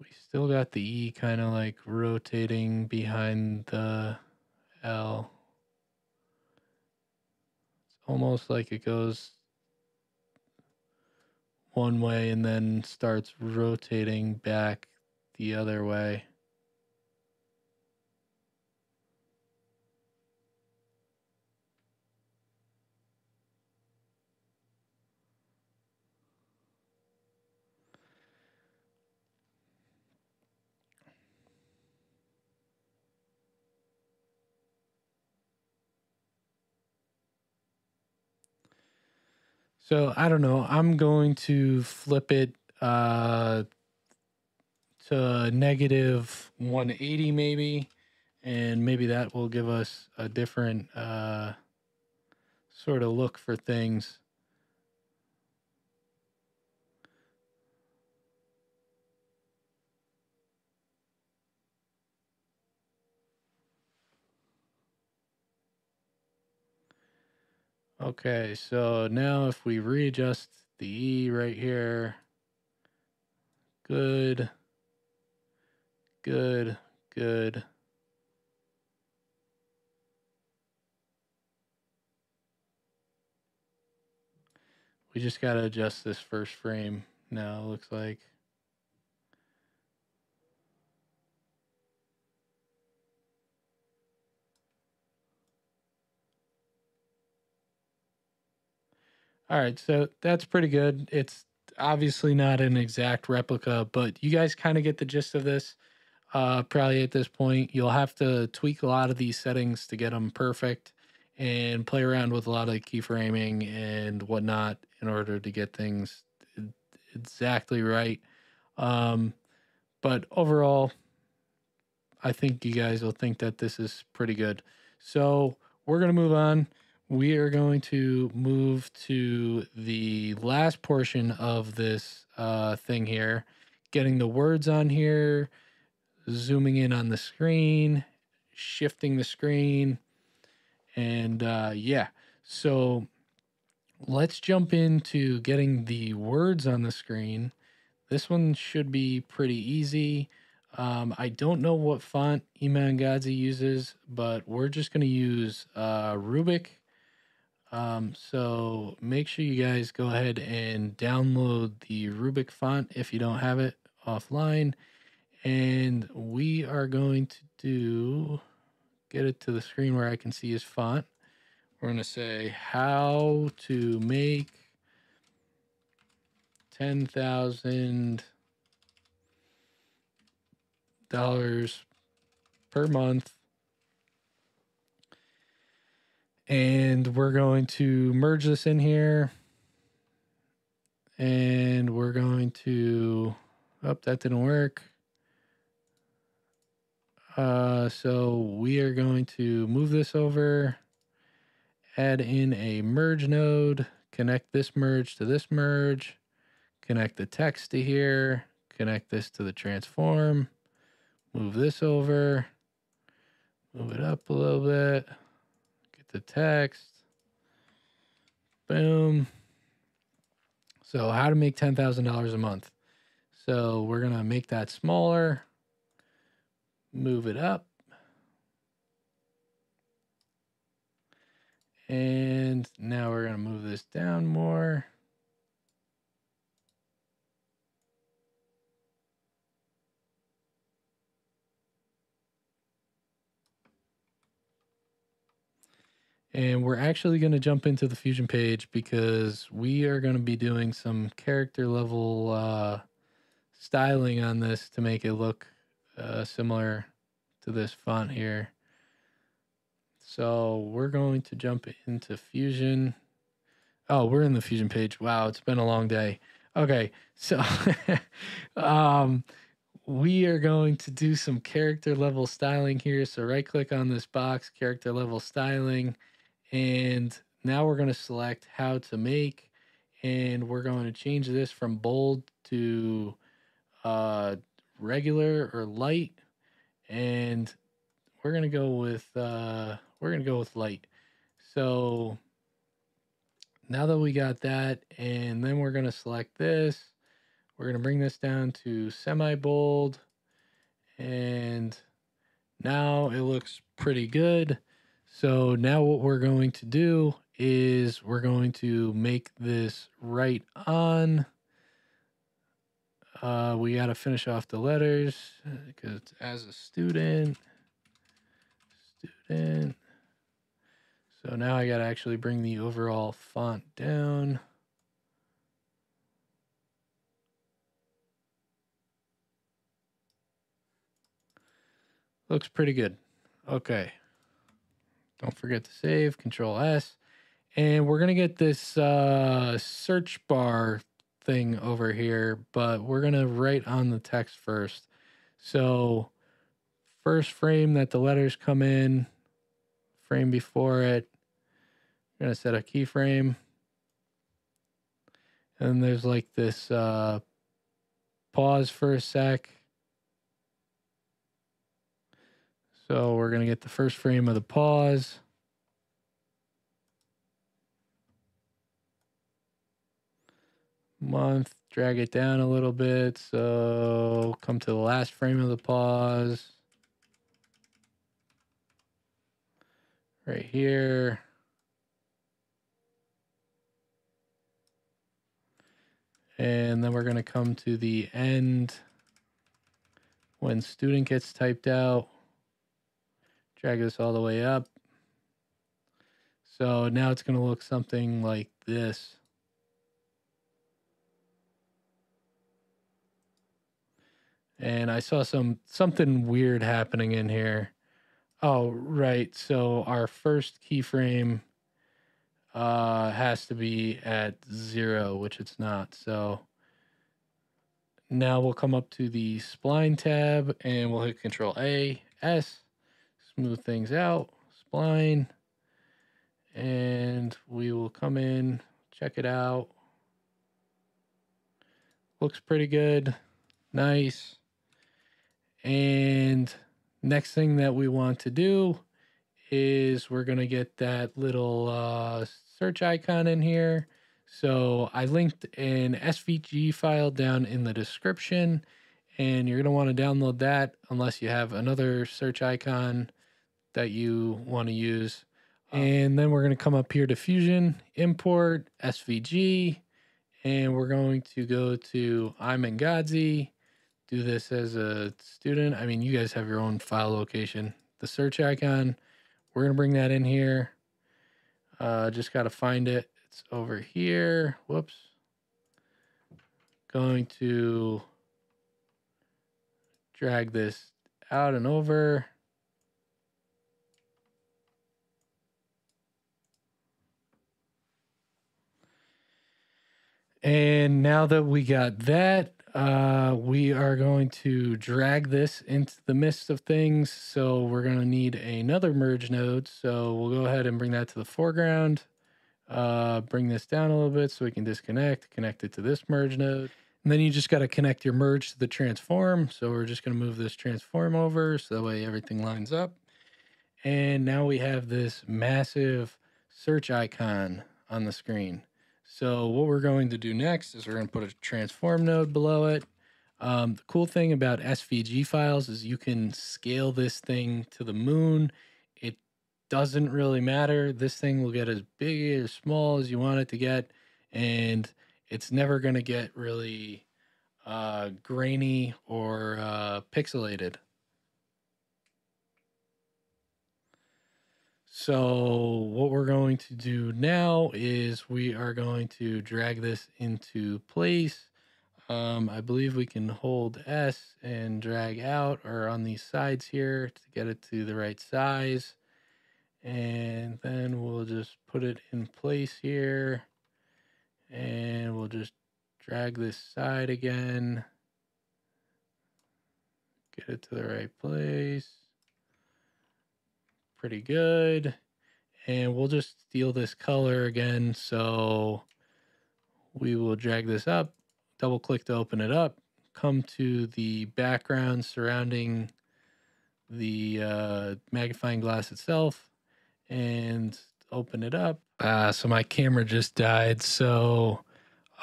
We still got the E kind of like rotating behind the L. It's almost like it goes one way and then starts rotating back the other way. So I don't know, I'm going to flip it uh, to negative one eighty maybe, and maybe that will give us a different uh, sort of look for things. Okay, so now if we readjust the E right here, good, good, good. We just got to adjust this first frame now, it looks like. All right, so that's pretty good. It's obviously not an exact replica, but you guys kind of get the gist of this. Uh, probably at this point, you'll have to tweak a lot of these settings to get them perfect and play around with a lot of keyframing and whatnot in order to get things exactly right. Um, but overall, I think you guys will think that this is pretty good. So we're going to move on. We are going to move to the last portion of this uh, thing here, getting the words on here, zooming in on the screen, shifting the screen, and uh, yeah. So let's jump into getting the words on the screen. This one should be pretty easy. Um, I don't know what font Iman Gadzhi uses, but we're just going to use uh, Rubik. Um, so make sure you guys go ahead and download the Rubik font if you don't have it offline. And we are going to do, get it to the screen where I can see his font. We're going to say how to make ten thousand dollars per month. And we're going to merge this in here. And we're going to, oh, that didn't work. Uh, so we are going to move this over, add in a merge node, connect this merge to this merge, connect the text to here, connect this to the transform, move this over, move it up a little bit. The text, boom. So how to make ten thousand dollars a month. So we're gonna make that smaller, move it up. And now we're gonna move this down more. And we're actually going to jump into the Fusion page because we are going to be doing some character level uh, styling on this to make it look uh, similar to this font here. So we're going to jump into Fusion. Oh, we're in the Fusion page. Wow, it's been a long day. Okay, so um, we are going to do some character level styling here. So right click on this box, character level styling. And now we're going to select how to make, and we're going to change this from bold to uh, regular or light. And we're going to go with, uh, we're going to go with light. So now that we got that, and then we're going to select this, we're going to bring this down to semi-bold, and now it looks pretty good. So now what we're going to do is we're going to make this right on. Uh, we got to finish off the letters because it's as a student, student. So now I got to actually bring the overall font down. Looks pretty good. Okay. Don't forget to save, control S. And we're going to get this uh, search bar thing over here, but we're going to write on the text first. So first frame that the letters come in, frame before it, we're going to set a keyframe. And there's like this uh, pause for a sec. So we're going to get the first frame of the pause. month, drag it down a little bit. So come to the last frame of the pause. Right here. And then we're going to come to the end. When student gets typed out, drag this all the way up. So now it's going to look something like this. And I saw some something weird happening in here. Oh, right. So our first keyframe uh, has to be at zero, which it's not. So now we'll come up to the spline tab and we'll hit Control A, S, smooth things out, spline. And we will come in, check it out. Looks pretty good. Nice. And next thing that we want to do is we're going to get that little uh, search icon in here. So I linked an S V G file down in the description, and you're going to want to download that unless you have another search icon that you want to use. Um, and then we're going to come up here to Fusion, import S V G, and we're going to go to Iman Gadzhi. Do this as a student. I mean, you guys have your own file location. The search icon, we're going to bring that in here. Uh, just got to find it. It's over here. Whoops. Going to drag this out and over. And now that we got that, uh, we are going to drag this into the midst of things. So we're going to need another merge node. So we'll go ahead and bring that to the foreground. Uh, bring this down a little bit so we can disconnect, connect it to this merge node. And then you just got to connect your merge to the transform. So we're just going to move this transform over so that way everything lines up. And now we have this massive search icon on the screen. So what we're going to do next is we're going to put a transform node below it. Um, the cool thing about S V G files is you can scale this thing to the moon. It doesn't really matter. This thing will get as big or small as you want it to get, and it's never going to get really uh, grainy or uh, pixelated. So what we're going to do now is we are going to drag this into place. Um, I believe we can hold S and drag out or on these sides here to get it to the right size. And then we'll just put it in place here. And we'll just drag this side again. Get it to the right place. Pretty good. And we'll just steal this color again. So we will drag this up, double click to open it up, come to the background surrounding the uh, magnifying glass itself and open it up. Uh, so my camera just died. So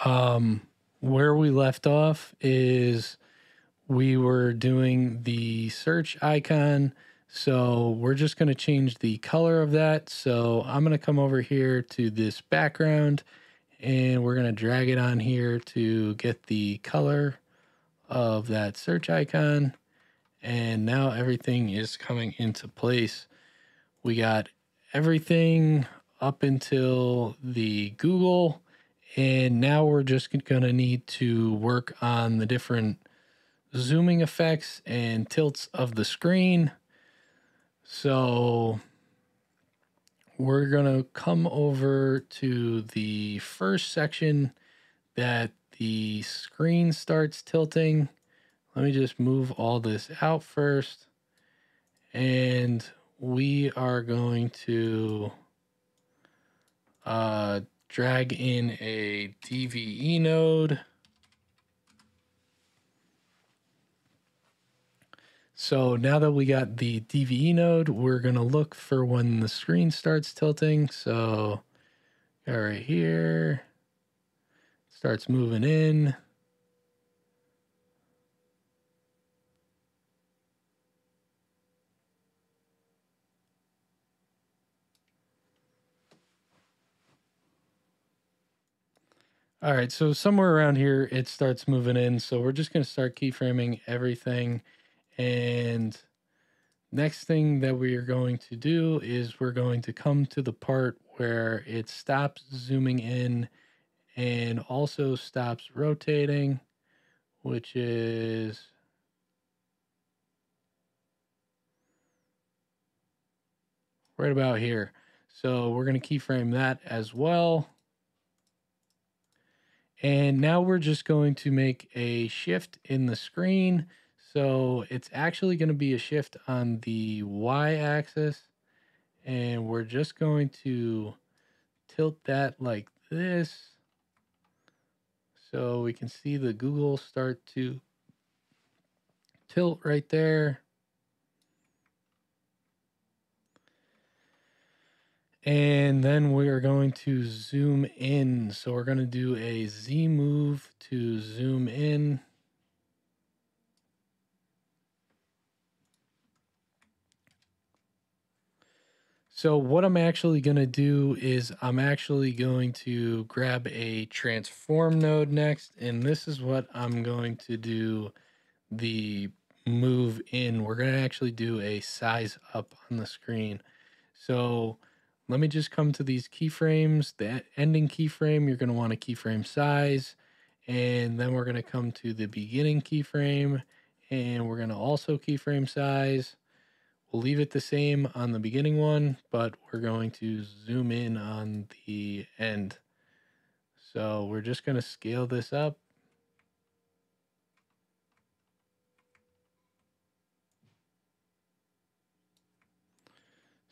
um, where we left off is we were doing the search icon. So we're just going to change the color of that. So I'm going to come over here to this background and we're going to drag it on here to get the color of that search icon. And now everything is coming into place. We got everything up until the Google. And now we're just going to need to work on the different zooming effects and tilts of the screen. So we're going to come over to the first section that the screen starts tilting. Let me just move all this out first. And we are going to uh, drag in a D V E node. So now that we got the D V E node, we're going to look for when the screen starts tilting. So right here, it's starts moving in. All right, so somewhere around here, it starts moving in. So we're just gonna start keyframing everything. And next thing that we are going to do is we're going to come to the part where it stops zooming in and also stops rotating, which is right about here. So we're gonna keyframe that as well. And now we're just going to make a shift in the screen. So it's actually going to be a shift on the y-axis. And we're just going to tilt that like this, so we can see the Google start to tilt right there. And then we are going to zoom in. So we're going to do a Z move to zoom in. So what I'm actually going to do is I'm actually going to grab a transform node next. And this is what I'm going to do the move in. We're going to actually do a size up on the screen. So let me just come to these keyframes. The ending keyframe, you're going to want a keyframe size. And then we're going to come to the beginning keyframe. And we're going to also keyframe size. We'll leave it the same on the beginning one, but we're going to zoom in on the end. So we're just going to scale this up.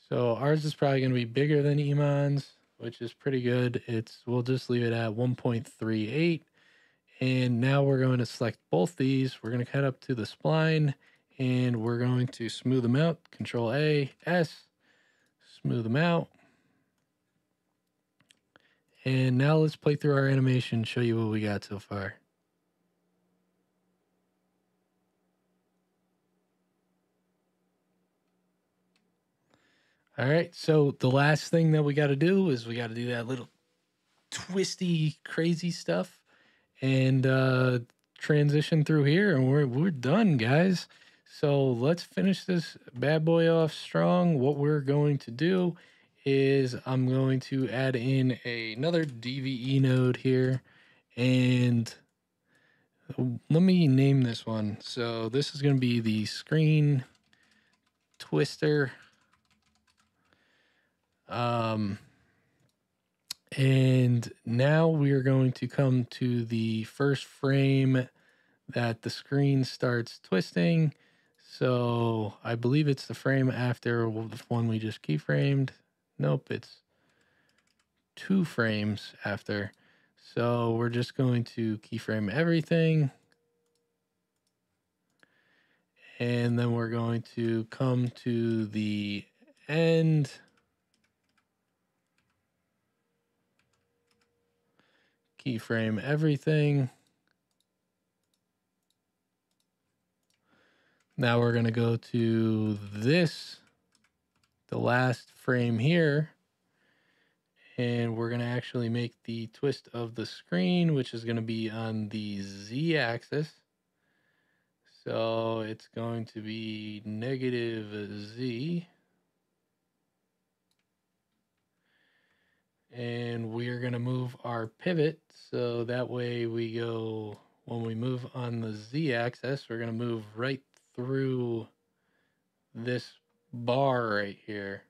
So ours is probably going to be bigger than Iman's, which is pretty good. It's, we'll just leave it at one point three eight. And now we're going to select both these. We're going to head up to the spline and we're going to smooth them out. Control A, S, smooth them out. And now let's play through our animation, show you what we got so far. All right, so the last thing that we got to do is we got to do that little twisty, crazy stuff and uh, transition through here, and we're, we're done, guys. So let's finish this bad boy off strong. What we're going to do is I'm going to add in a, another D V E node here, and let me name this one. So this is going to be the screen twister. Um, and now we are going to come to the first frame that the screen starts twisting. So I believe it's the frame after the one we just keyframed. Nope, it's two frames after. So we're just going to keyframe everything. And then we're going to come to the end. Keyframe everything. Now we're going to go to this, the last frame here, and we're going to actually make the twist of the screen, which is going to be on the Z axis. So it's going to be negative Z. And we are going to move our pivot, so that way we go, when we move on the z-axis, we're going to move right through this bar right here.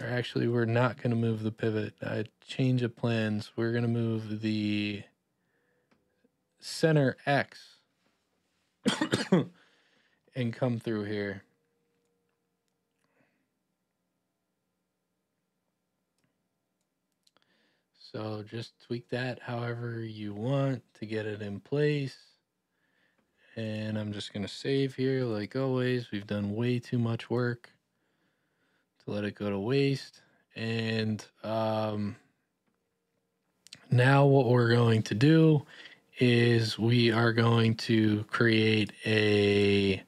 Actually, we're not going to move the pivot. I change of plans. We're going to move the center X and come through here. So just tweak that however you want to get it in place. And I'm just gonna save here like always. We've done way too much work to let it go to waste. And um, now what we're going to do is we are going to create a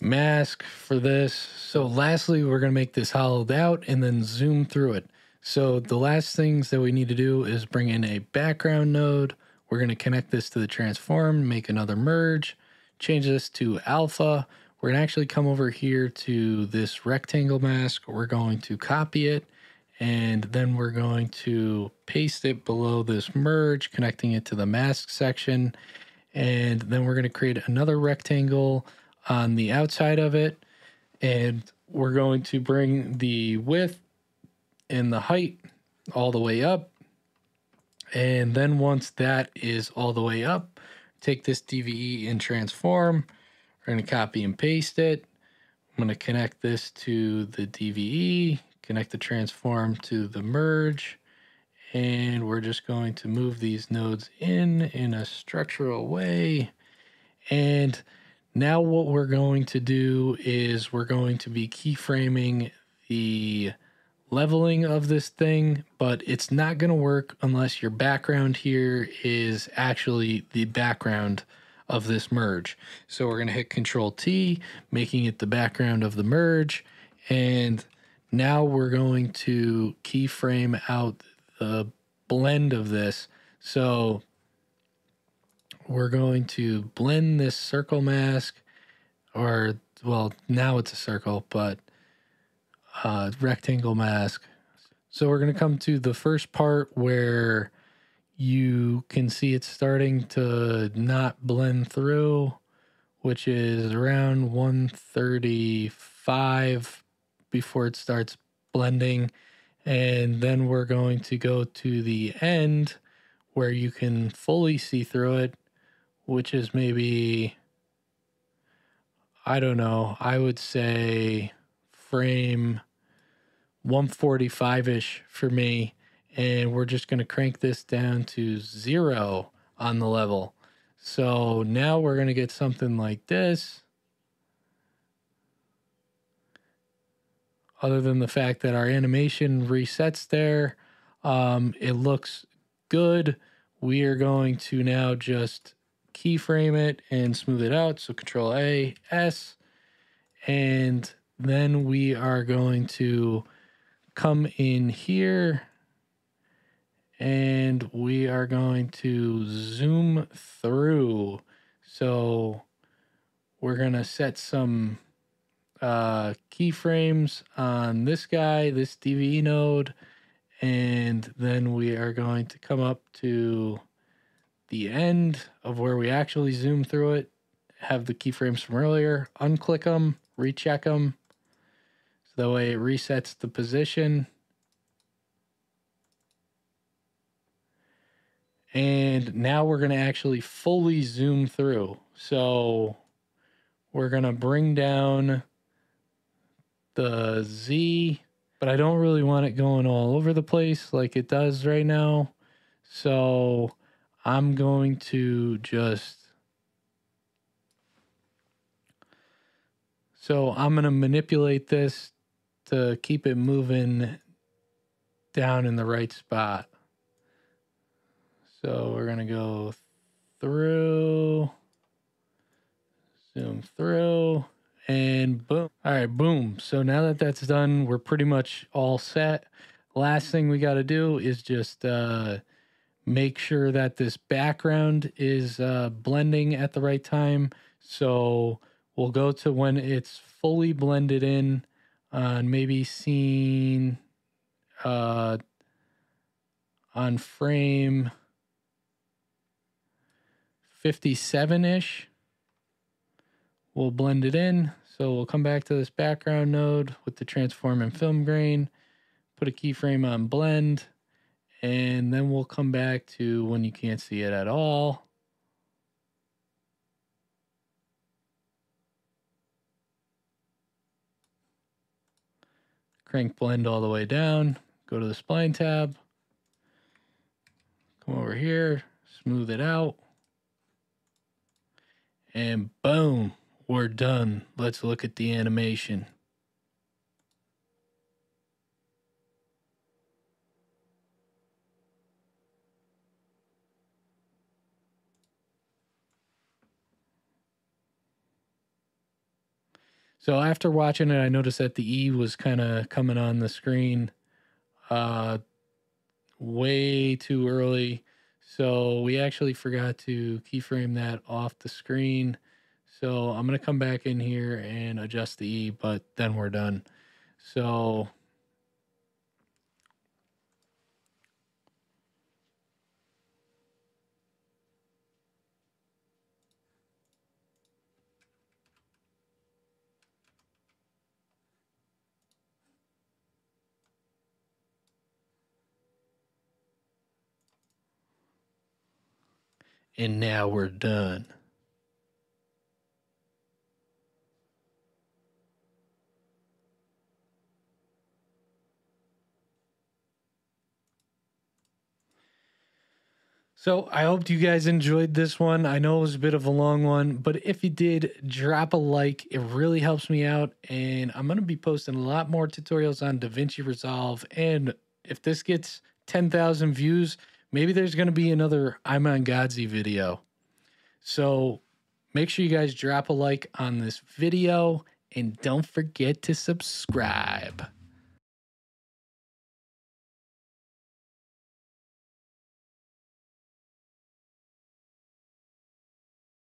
mask for this. So lastly, we're gonna make this hollowed out and then zoom through it. So the last things that we need to do is bring in a background node. We're going to connect this to the transform, make another merge, change this to alpha. We're going to actually come over here to this rectangle mask. We're going to copy it, and then we're going to paste it below this merge, connecting it to the mask section. And then we're going to create another rectangle on the outside of it. And we're going to bring the width and the height all the way up. And then once that is all the way up, take this D V E and transform. We're going to copy and paste it. I'm going to connect this to the D V E, connect the transform to the merge. And we're just going to move these nodes in in a structural way. And now what we're going to do is we're going to be keyframing the leveling of this thing, but it's not going to work unless your background here is actually the background of this merge. So we're going to hit Control T, making it the background of the merge. And now we're going to keyframe out the blend of this. So we're going to blend this circle mask, or well, now it's a circle, but Uh, rectangle mask. So we're going to come to the first part where you can see it's starting to not blend through, which is around one thirty-five before it starts blending. And then we're going to go to the end where you can fully see through it, which is maybe, I don't know, I would say frame one forty-five-ish for me, and we're just going to crank this down to zero on the level. So now we're going to get something like this, other than the fact that our animation resets there. Um, it looks good. We are going to now just keyframe it and smooth it out. So Control A, S, and then we are going to come in here and we are going to zoom through. So we're going to set some uh, keyframes on this guy, this D V E node, and then we are going to come up to the end of where we actually zoom through it, have the keyframes from earlier, unclick them, recheck them. The way it resets the position. And now we're going to actually fully zoom through. So we're going to bring down the Z, but I don't really want it going all over the place like it does right now. So I'm going to just So I'm going to manipulate this to keep it moving down in the right spot. So we're going to go through, zoom through, and boom. All right, boom. So now that that's done, we're pretty much all set. Last thing we got to do is just uh, make sure that this background is uh, blending at the right time. So we'll go to when it's fully blended in. On uh, maybe scene, uh, on frame fifty-seven-ish, we'll blend it in. So we'll come back to this background node with the transform and film grain, put a keyframe on blend, and then we'll come back to when you can't see it at all. Crank blend all the way down, go to the spline tab, come over here, smooth it out, and boom, we're done. Let's look at the animation. So after watching it, I noticed that the E was kind of coming on the screen uh, way too early. So we actually forgot to keyframe that off the screen. So I'm going to come back in here and adjust the E, but then we're done. So and now we're done. So I hope you guys enjoyed this one. I know it was a bit of a long one, but if you did, drop a like. It really helps me out, and I'm going to be posting a lot more tutorials on DaVinci Resolve. And if this gets ten thousand views, maybe there's going to be another Iman Gadzhi video. So make sure you guys drop a like on this video and don't forget to subscribe.